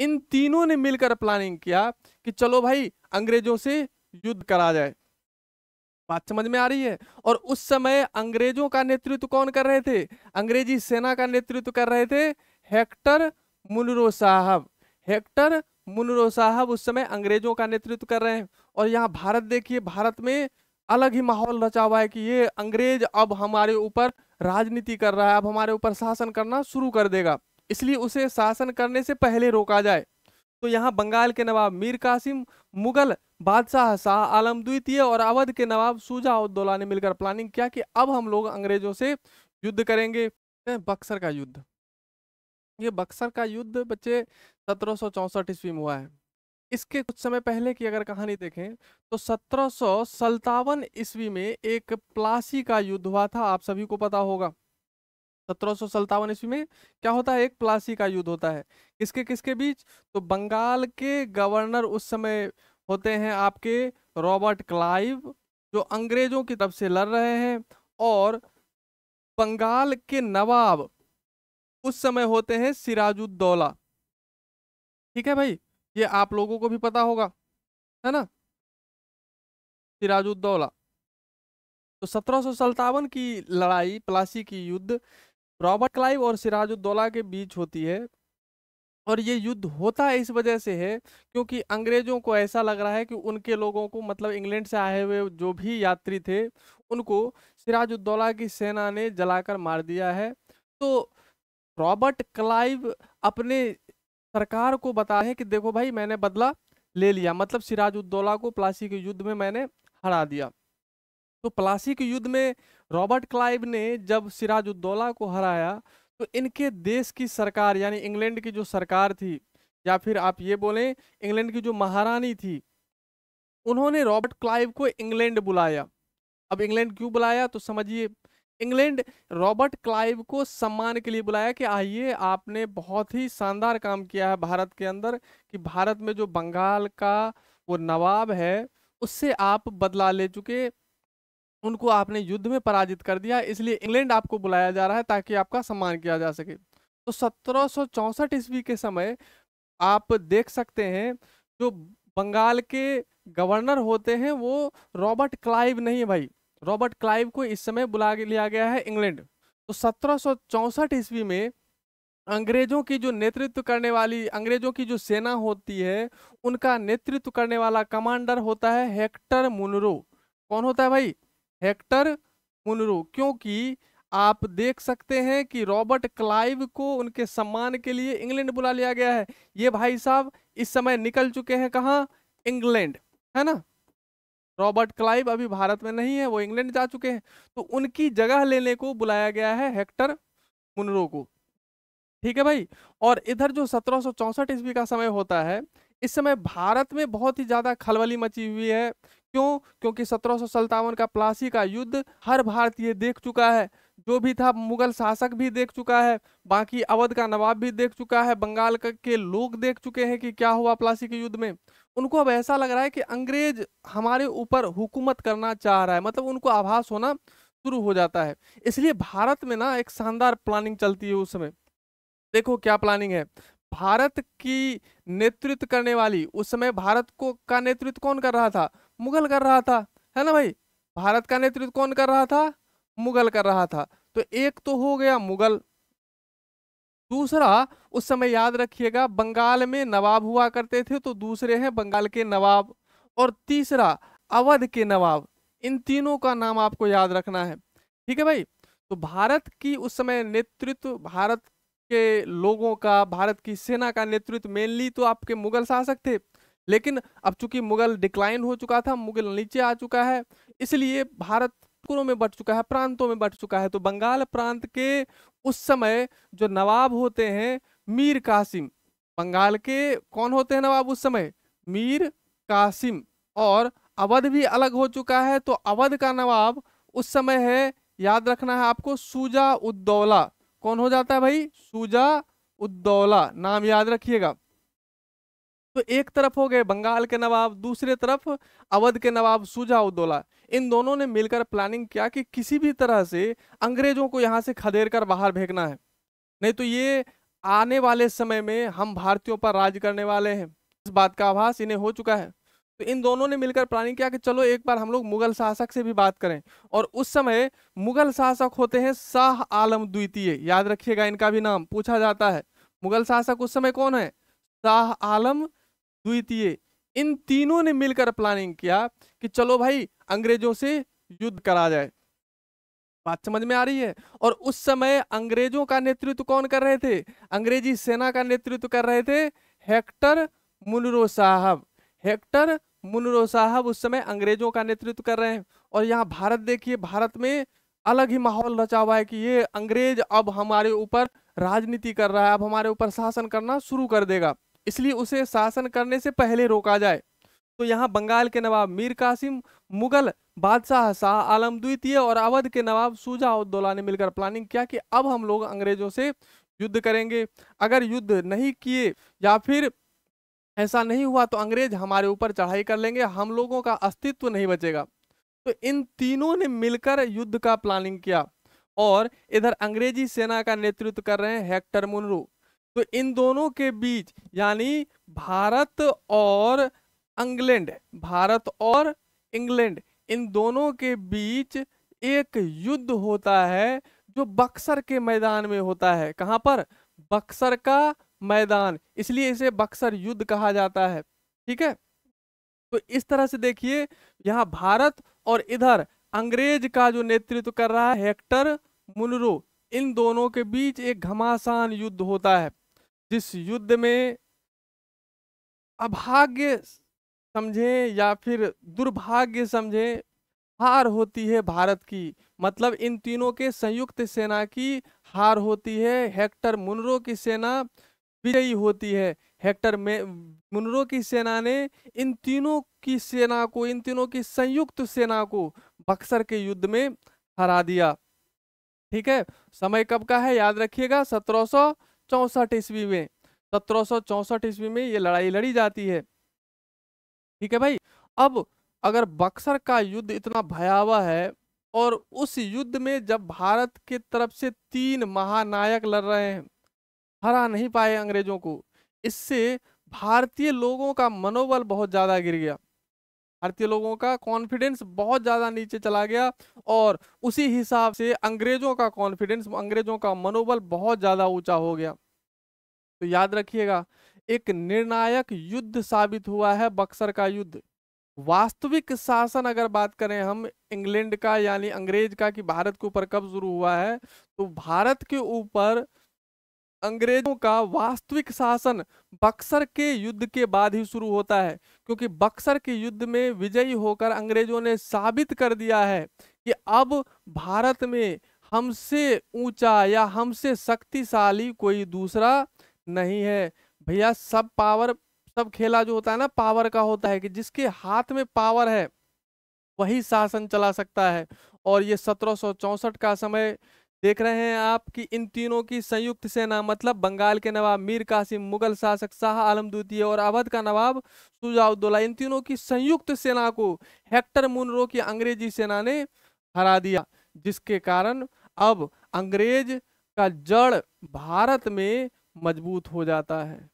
इन तीनों ने मिलकर प्लानिंग किया कि चलो भाई अंग्रेजों से युद्ध करा जाए। बात समझ में आ रही है। और उस समय अंग्रेजों का नेतृत्व कौन कर रहे थे? अंग्रेजी सेना का नेतृत्व कर रहे थे हेक्टर मुनरो साहब। हेक्टर मुनरो साहब उस समय अंग्रेजों का नेतृत्व कर रहे हैं। और यहाँ भारत देखिए, भारत में अलग ही माहौल रचा हुआ है कि ये अंग्रेज अब हमारे ऊपर राजनीति कर रहा है, अब हमारे ऊपर शासन करना शुरू कर देगा, इसलिए उसे शासन करने से पहले रोका जाए। तो यहाँ बंगाल के नवाब मीर कासिम, मुगल बादशाह शाह आलम द्वितीय और अवध के नवाब शुजा-उद-दौला ने मिलकर प्लानिंग किया कि अब हम लोग अंग्रेजों से युद्ध करेंगे। बक्सर का युद्ध, ये बक्सर का युद्ध बच्चे 1764 ईस्वी में हुआ है। इसके कुछ समय पहले की अगर कहानी देखें तो 1757 ईस्वी में एक प्लासी का युद्ध हुआ था, आप सभी को पता होगा। 1757 ईस्वी में क्या होता है? एक प्लासी का युद्ध होता है। किसके किसके बीच? तो बंगाल के गवर्नर उस समय होते हैं आपके रॉबर्ट क्लाइव, जो अंग्रेजों की तरफ से लड़ रहे हैं, और बंगाल के नवाब उस समय होते हैं सिराजुद्दौला। ठीक है भाई, ये आप लोगों को भी पता होगा, है ना, सिराजुद्दौला। तो 1757 की लड़ाई, प्लासी की युद्ध, रॉबर्ट क्लाइव और सिराजुद्दौला के बीच होती है। और ये युद्ध होता है इस वजह से है क्योंकि अंग्रेजों को ऐसा लग रहा है कि उनके लोगों को, मतलब इंग्लैंड से आए हुए जो भी यात्री थे, उनको सिराजुद्दौला की सेना ने जलाकर मार दिया है। तो रॉबर्ट क्लाइव अपने सरकार को बता है कि देखो भाई, मैंने बदला ले लिया, मतलब सिराजुद्दौला को प्लासी के युद्ध में मैंने हरा दिया। तो प्लासी के युद्ध में रॉबर्ट क्लाइव ने जब सिराजुद्दौला को हराया तो इनके देश की सरकार, यानी इंग्लैंड की जो सरकार थी, या फिर आप ये बोलें इंग्लैंड की जो महारानी थी, उन्होंने रॉबर्ट क्लाइव को इंग्लैंड बुलाया। अब इंग्लैंड क्यों बुलाया तो समझिए, इंग्लैंड रॉबर्ट क्लाइव को सम्मान के लिए बुलाया कि आइए, आपने बहुत ही शानदार काम किया है भारत के अंदर, कि भारत में जो बंगाल का वो नवाब है उससे आप बदला ले चुके, उनको आपने युद्ध में पराजित कर दिया, इसलिए इंग्लैंड आपको बुलाया जा रहा है ताकि आपका सम्मान किया जा सके। तो 1764 ईस्वी के समय आप देख सकते हैं जो बंगाल के गवर्नर होते हैं वो रॉबर्ट क्लाइव नहीं है भाई, रॉबर्ट क्लाइव को इस समय बुला लिया गया है इंग्लैंड। तो 1764 ईस्वी में अंग्रेजों की जो नेतृत्व करने वाली, अंग्रेजों की जो सेना होती है, उनका नेतृत्व करने वाला कमांडर होता है हेक्टर मुनरो। कौन होता है भाई? Hector Munro. क्योंकि आप देख सकते हैं कि रॉबर्ट क्लाइव को उनके सम्मान के लिए इंग्लैंड बुला लिया गया है, ये भाई साहब इस समय निकल चुके हैं कहाँ? इंग्लैंड, है ना। रॉबर्ट क्लाइव अभी भारत में नहीं है, वो इंग्लैंड जा चुके हैं, तो उनकी जगह लेने को बुलाया गया है हेक्टर मुनरो को। ठीक है भाई। और इधर जो 1764 ईस्वी का समय होता है, इस समय भारत में बहुत ही ज़्यादा खलबली मची हुई है। क्यों? क्योंकि 1757 का प्लासी का युद्ध हर भारतीय देख चुका है, जो भी था मुगल शासक भी देख चुका है, बाकी अवध का नवाब भी देख चुका है, बंगाल के लोग देख चुके हैं कि क्या हुआ प्लासी के युद्ध में। उनको अब ऐसा लग रहा है कि अंग्रेज हमारे ऊपर हुकूमत करना चाह रहा है, मतलब उनको आभास होना शुरू हो जाता है। इसलिए भारत में ना एक शानदार प्लानिंग चलती है उस समय। देखो क्या प्लानिंग है। भारत की नेतृत्व करने वाली, उस समय भारत को का नेतृत्व कौन कर रहा था? मुगल कर रहा था, है ना भाई। भारत का नेतृत्व कौन कर रहा था? मुगल कर रहा था। तो एक तो हो गया मुगल, दूसरा उस समय याद रखिएगा बंगाल में नवाब हुआ करते थे, तो दूसरे हैं बंगाल के नवाब, और तीसरा अवध के नवाब। इन तीनों का नाम आपको याद रखना है, ठीक है भाई। तो भारत की उस समय नेतृत्व, भारत के लोगों का, भारत की सेना का नेतृत्व मेनली तो आपके मुगल शासक थे, लेकिन अब चूंकि मुगल डिक्लाइन हो चुका था, मुगल नीचे आ चुका है, इसलिए भारत टुकड़ों में बट चुका है, प्रांतों में बट चुका है। तो बंगाल प्रांत के उस समय जो नवाब होते हैं मीर कासिम, बंगाल के कौन होते हैं नवाब उस समय? मीर कासिम। और अवध भी अलग हो चुका है, तो अवध का नवाब उस समय है, याद रखना है आपको, शुजा-उद-दौला। कौन हो जाता है भाई? शुजा-उद-दौला। नाम याद रखिएगा। तो एक तरफ हो गए बंगाल के नवाब, दूसरे तरफ अवध के नवाब शुजा-उद-दौला। इन दोनों ने मिलकर प्लानिंग किया कि किसी भी तरह से अंग्रेजों को यहाँ से खदेड़ कर बाहर भेजना है, नहीं तो ये आने वाले समय में हम भारतीयों पर राज करने वाले हैं, इस बात का आभास इन्हें हो चुका है। तो इन दोनों ने मिलकर प्लानिंग किया कि चलो एक बार हम लोग मुगल शासक से भी बात करें, और उस समय मुगल शासक होते हैं शाह आलम द्वितीय, याद रखिएगा इनका भी नाम पूछा जाता है। मुगल शासक उस समय कौन है? शाह आलम द्वितीय। इन तीनों ने मिलकर प्लानिंग किया कि चलो भाई अंग्रेजों से युद्ध करा जाए। बात समझ में आ रही है? और उस समय अंग्रेजों का नेतृत्व कौन कर रहे थे? अंग्रेजी सेना का नेतृत्व कर रहे थे हेक्टर मुनरो साहब। हेक्टर मुनरो साहब उस समय अंग्रेजों का नेतृत्व कर रहे हैं। और यहाँ भारत देखिए, भारत में अलग ही माहौल रचा हुआ है कि ये अंग्रेज अब हमारे ऊपर राजनीति कर रहा है, अब हमारे ऊपर शासन करना शुरू कर देगा, इसलिए उसे शासन करने से पहले रोका जाए। तो यहाँ बंगाल के नवाब मीर कासिम, मुगल बादशाह शाह आलम द्वितीय और अवध के नवाब शुजा-उद-दौला ने मिलकर प्लानिंग किया कि अब हम लोग अंग्रेजों से युद्ध करेंगे। अगर युद्ध नहीं किए या फिर ऐसा नहीं हुआ तो अंग्रेज हमारे ऊपर चढ़ाई कर लेंगे, हम लोगों का अस्तित्व नहीं बचेगा। तो इन तीनों ने मिलकर युद्ध का प्लानिंग किया और इधर अंग्रेजी सेना का नेतृत्व कर रहे हैं हेक्टर मुनरो। तो इन दोनों के बीच यानी भारत और इंग्लैंड, इन दोनों के बीच एक युद्ध होता है जो बक्सर के मैदान में होता है। कहाँ पर? बक्सर का मैदान, इसलिए इसे बक्सर युद्ध कहा जाता है। ठीक है, तो इस तरह से देखिए यहाँ भारत और इधर अंग्रेज का जो नेतृत्व कर रहा है हेक्टर मुनरो, इन दोनों के बीच एक घमासान युद्ध होता है, जिस युद्ध में अभाग्य समझें या फिर दुर्भाग्य समझें, हार होती है भारत की। मतलब इन तीनों के संयुक्त सेना की हार होती है, हेक्टर मुनरो की सेना विजयी होती है। हेक्टर मुनरो की सेना ने इन तीनों की सेना को, इन तीनों की संयुक्त सेना को बक्सर के युद्ध में हरा दिया। ठीक है, समय कब का है याद रखिएगा, 1764 ईस्वी में। 1764 ईस्वी में ये लड़ाई लड़ी जाती है। ठीक है भाई, अब अगर बक्सर का युद्ध इतना भयावह है और उस युद्ध में जब भारत के तरफ से 3 महानायक लड़ रहे हैं, हरा नहीं पाए अंग्रेजों को, इससे भारतीय लोगों का मनोबल बहुत ज़्यादा गिर गया, भारतीय लोगों का कॉन्फिडेंस बहुत ज़्यादा नीचे चला गया, और उसी हिसाब से अंग्रेजों का कॉन्फिडेंस, अंग्रेजों का मनोबल बहुत ज़्यादा ऊंचा हो गया। तो याद रखिएगा एक निर्णायक युद्ध साबित हुआ है बक्सर का युद्ध। वास्तविक शासन अगर बात करें हम इंग्लैंड का यानी अंग्रेज का कि भारत के ऊपर कब शुरू हुआ है, तो भारत के ऊपर अंग्रेजों का वास्तविक शासन बक्सर के युद्ध के बाद ही शुरू होता है, क्योंकि बक्सर के युद्ध में विजयी होकर अंग्रेजों ने साबित कर दिया है कि अब भारत में हमसे ऊंचा या हमसे शक्तिशाली कोई दूसरा नहीं है। भैया सब पावर, सब खेला जो होता है ना पावर का होता है, कि जिसके हाथ में पावर है वही शासन चला सकता है। और ये 1764 का समय देख रहे हैं आप कि इन तीनों की संयुक्त सेना, मतलब बंगाल के नवाब मीर कासिम, मुगल शासक शाह आलम द्वितीय और अवध का नवाब शुजा-उद-दौला, इन तीनों की संयुक्त सेना को हेक्टर मुनरो की अंग्रेजी सेना ने हरा दिया, जिसके कारण अब अंग्रेज का जड़ भारत में मजबूत हो जाता है।